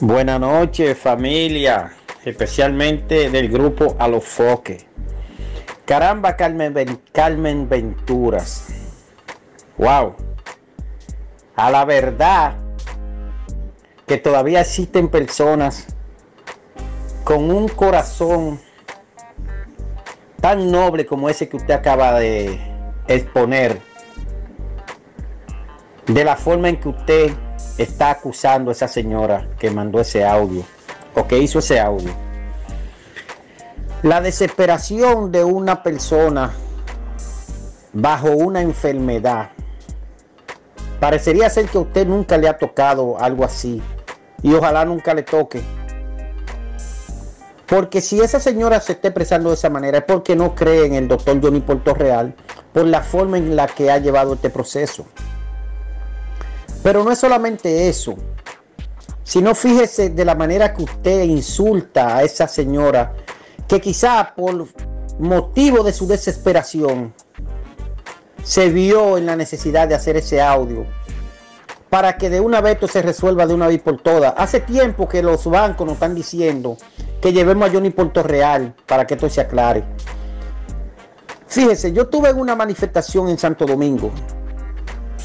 Buenas noches, familia, especialmente del grupo A los Foques. Caramba, Carmen Venturas. Wow. A la verdad que todavía existen personas con un corazón tan noble como ese que usted acaba de exponer, de la forma en que usted está acusando a esa señora que mandó ese audio o que hizo ese audio. La desesperación de una persona bajo una enfermedad, parecería ser que a usted nunca le ha tocado algo así y ojalá nunca le toque, porque si esa señora se está expresando de esa manera es porque no cree en el doctor Johnny Puertorreal por la forma en la que ha llevado este proceso. Pero no es solamente eso, sino fíjese de la manera que usted insulta a esa señora, que quizá por motivo de su desesperación se vio en la necesidad de hacer ese audio para que de una vez esto se resuelva de una vez por todas. Hace tiempo que los bancos nos están diciendo que llevemos a Johnny Puertorreal para que esto se aclare. Fíjese, yo tuve una manifestación en Santo Domingo,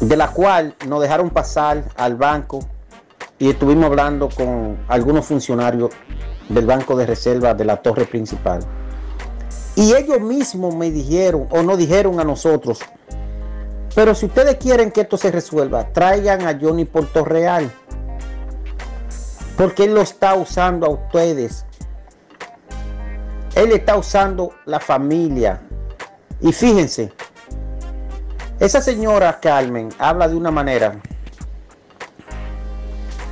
de la cual nos dejaron pasar al banco y estuvimos hablando con algunos funcionarios del Banco de Reserva de la torre principal. Y ellos mismos me dijeron, o nos dijeron a nosotros, pero si ustedes quieren que esto se resuelva, traigan a Johnny Puertorreal, porque él lo está usando a ustedes. Él está usando la familia. Y fíjense, esa señora Carmen habla de una manera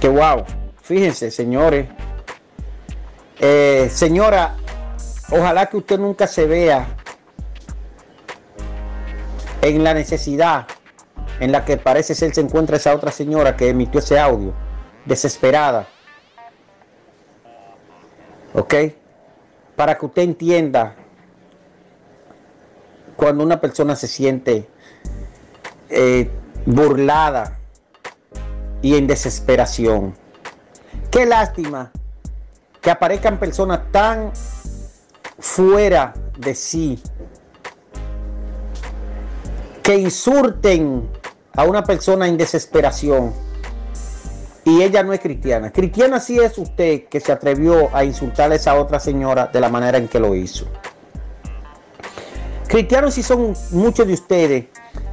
que wow. Fíjense, señores, señora, ojalá que usted nunca se vea en la necesidad en la que parece ser se encuentra esa otra señora que emitió ese audio, desesperada, ¿ok? Para que usted entienda cuando una persona se siente burlada y en desesperación. Qué lástima que aparezcan personas tan fuera de sí, que insulten a una persona en desesperación, y ella no es cristiana. Cristiana sí es usted, que se atrevió a insultar a esa otra señora de la manera en que lo hizo. Cristianos sí son muchos de ustedes,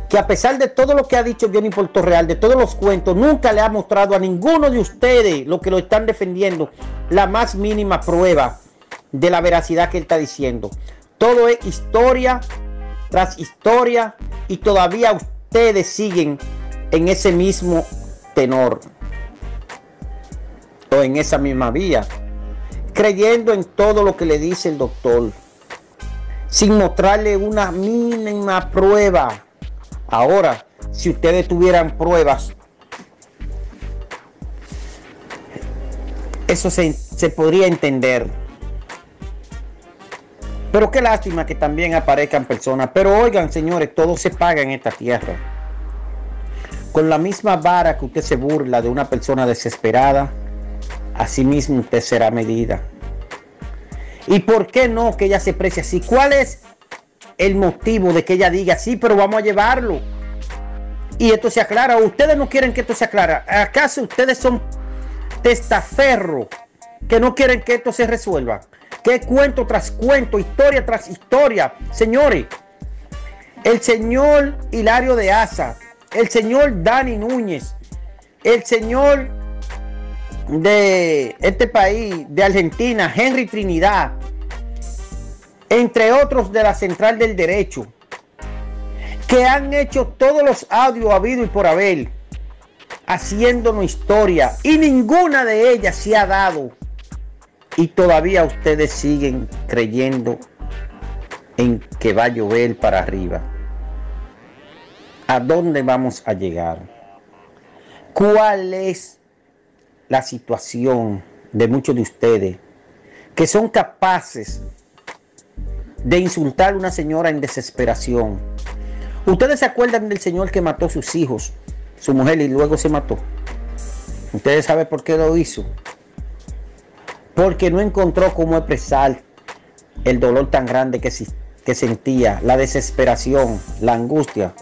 que a pesar de todo lo que ha dicho Johnny Puertorreal, de todos los cuentos, nunca le ha mostrado a ninguno de ustedes, los que lo están defendiendo, la más mínima prueba de la veracidad que él está diciendo. Todo es historia tras historia y todavía ustedes siguen en ese mismo tenor o en esa misma vía, creyendo en todo lo que le dice el doctor, sin mostrarle una mínima prueba. Ahora, si ustedes tuvieran pruebas, eso se podría entender. Pero qué lástima que también aparezcan personas. Pero oigan, señores, todo se paga en esta tierra. Con la misma vara que usted se burla de una persona desesperada, así mismo usted será medida. ¿Y por qué no que ella se precie así? ¿Cuál es el motivo de que ella diga sí, pero vamos a llevarlo y esto se aclara? ¿Ustedes no quieren que esto se aclara? ¿Acaso ustedes son testaferros que no quieren que esto se resuelva? ¿Qué cuento tras cuento, historia tras historia? Señores, el señor Hilario de Aza, el señor Dani Núñez, el señor de este país, de Argentina, Henry Trinidad, entre otros de la Central del Derecho, que han hecho todos los audios habido y por haber, haciéndonos historia, y ninguna de ellas se ha dado, y todavía ustedes siguen creyendo en que va a llover para arriba. ¿A dónde vamos a llegar? ¿Cuál es la situación de muchos de ustedes que son capaces de insultar a una señora en desesperación? ¿Ustedes se acuerdan del señor que mató a sus hijos, su mujer, y luego se mató? ¿Ustedes saben por qué lo hizo? porque no encontró cómo expresar el dolor tan grande que sentía, la desesperación, la angustia.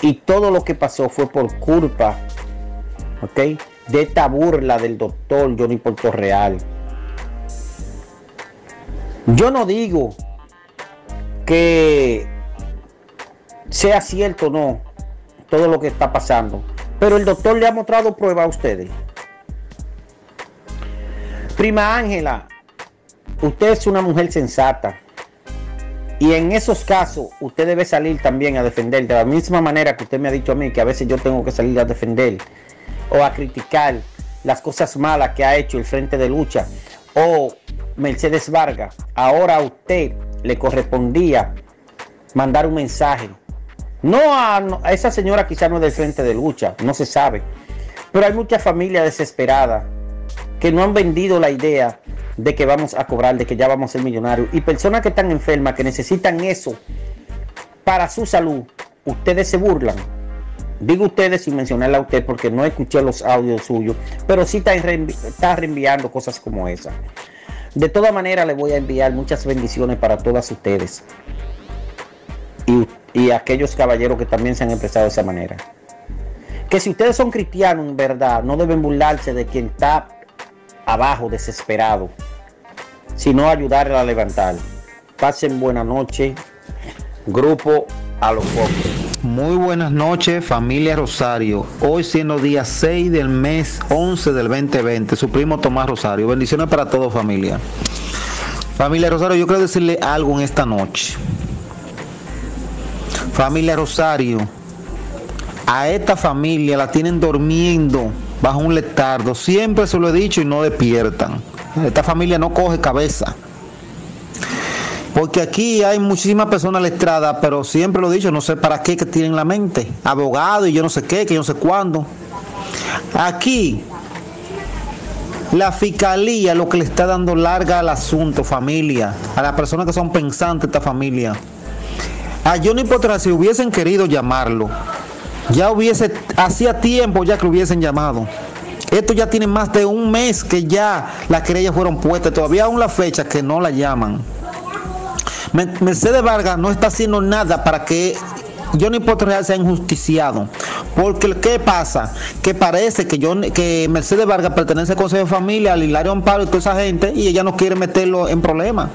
Y todo lo que pasó fue por culpa, ¿ok?, de esta burla del doctor Johnny Puertorreal. Yo no digo que sea cierto o no todo lo que está pasando, pero el doctor le ha mostrado prueba a ustedes. Prima Ángela, usted es una mujer sensata, y en esos casos usted debe salir también a defender, de la misma manera que usted me ha dicho a mí que a veces yo tengo que salir a defender o a criticar las cosas malas que ha hecho el Frente de Lucha o Mercedes Vargas. Ahora a usted le correspondía mandar un mensaje, no a esa señora, quizás no es del Frente de Lucha, no se sabe, pero hay muchas familias desesperadas que no han vendido la idea de que vamos a cobrar, de que ya vamos a ser millonarios, y personas que están enfermas, que necesitan eso para su salud. Ustedes se burlan, digo ustedes sin mencionarla a usted porque no escuché los audios suyos, pero sí está reenviando cosas como esa. De toda manera, le voy a enviar muchas bendiciones para todas ustedes y aquellos caballeros que también se han expresado de esa manera. Que si ustedes son cristianos en verdad, no deben burlarse de quien está abajo, desesperado, sino ayudarle a levantar. Pasen buena noche, grupo A Los Pocos. Muy buenas noches, familia Rosario. Hoy siendo día 6 del mes 11 del 2020, su primo Tomás Rosario. Bendiciones para todos, familia. Familia Rosario, yo quiero decirle algo en esta noche. Familia Rosario, a esta familia la tienen durmiendo bajo un letardo, siempre se lo he dicho, y no despiertan. Esta familia no coge cabeza, porque aquí hay muchísimas personas letradas, pero siempre lo he dicho, no sé para qué que tienen la mente, abogado y yo no sé qué, que yo no sé cuándo. Aquí la fiscalía lo que le está dando larga al asunto, familia, a las personas que son pensantes de esta familia. A Johnny Potter, si hubiesen querido llamarlo, ya hubiese, hacía tiempo ya que lo hubiesen llamado. Esto ya tiene más de un mes que ya las querellas fueron puestas, todavía aún la fecha que no la llaman. Mercedes Vargas no está haciendo nada para que Johnny Puertorreal sea injusticiado, porque ¿qué pasa? Que parece que Mercedes Vargas pertenece al Consejo de Familia, al Hilario Amparo y toda esa gente, y ella no quiere meterlo en problemas.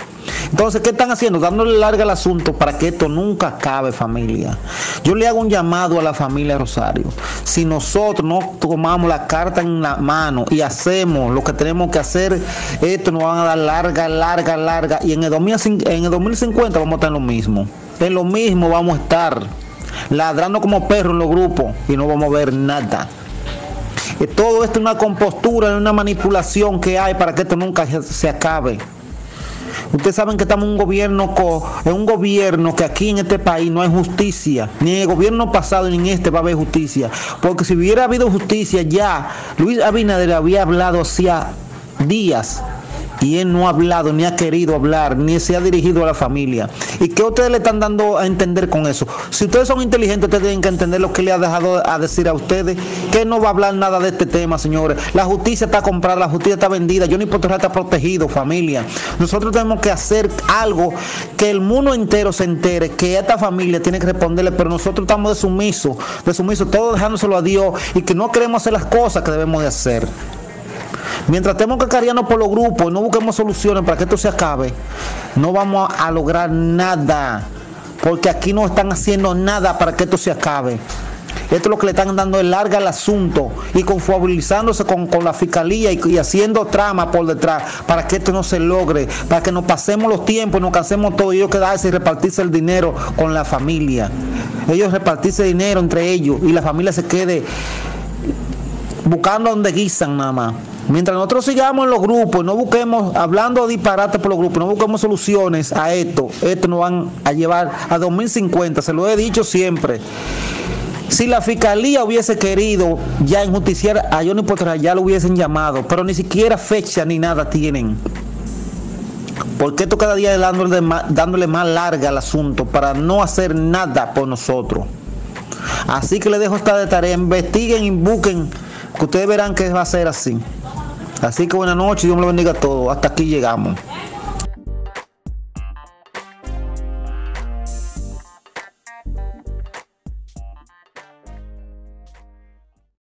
Entonces, ¿qué están haciendo? Dándole larga el asunto para que esto nunca acabe, familia. Yo le hago un llamado a la familia Rosario. Si nosotros no tomamos la carta en la mano y hacemos lo que tenemos que hacer, esto nos van a dar larga, y en el 2050 vamos a estar en lo mismo. En lo mismo vamos a estar ladrando como perros en los grupos y no vamos a ver nada. Todo esto es una compostura, es una manipulación que hay para que esto nunca se acabe. Ustedes saben que estamos en un gobierno que aquí en este país no hay justicia. Ni en el gobierno pasado ni en este va a haber justicia. Porque si hubiera habido justicia ya, Luis Abinader había hablado hacía días. Y él no ha hablado, ni ha querido hablar, ni se ha dirigido a la familia. ¿Y qué ustedes le están dando a entender con eso? Si ustedes son inteligentes, ustedes tienen que entender lo que le ha dejado a decir a ustedes, que no va a hablar nada de este tema, señores. La justicia está comprada, la justicia está vendida. Johnny Potter está protegido, familia. Nosotros tenemos que hacer algo que el mundo entero se entere, que esta familia tiene que responderle, pero nosotros estamos de sumisos, todos dejándoselo a Dios, y que no queremos hacer las cosas que debemos de hacer. Mientras estemos cacareando por los grupos y no busquemos soluciones para que esto se acabe, no vamos a lograr nada, porque aquí no están haciendo nada para que esto se acabe. Esto es lo que le están dando el larga al asunto y confiabilizándose con la fiscalía y haciendo trama por detrás para que esto no se logre, para que nos pasemos los tiempos y nos cansemos todo, y ellos quedarse y repartirse el dinero con la familia. Ellos repartirse dinero entre ellos y la familia se quede buscando donde guisan nada más. Mientras nosotros sigamos en los grupos, no busquemos, hablando disparates por los grupos, no busquemos soluciones a esto nos van a llevar a 2050, se lo he dicho siempre. Si la fiscalía hubiese querido ya injusticiar a Johnny Puertorreal, ya lo hubiesen llamado, pero ni siquiera fecha ni nada tienen. Porque esto cada día es dándole más larga al asunto para no hacer nada por nosotros. Así que les dejo esta de tarea, investiguen y busquen, que ustedes verán que va a ser así. Así que buenas noches, Dios me lo bendiga a todos. Hasta aquí llegamos.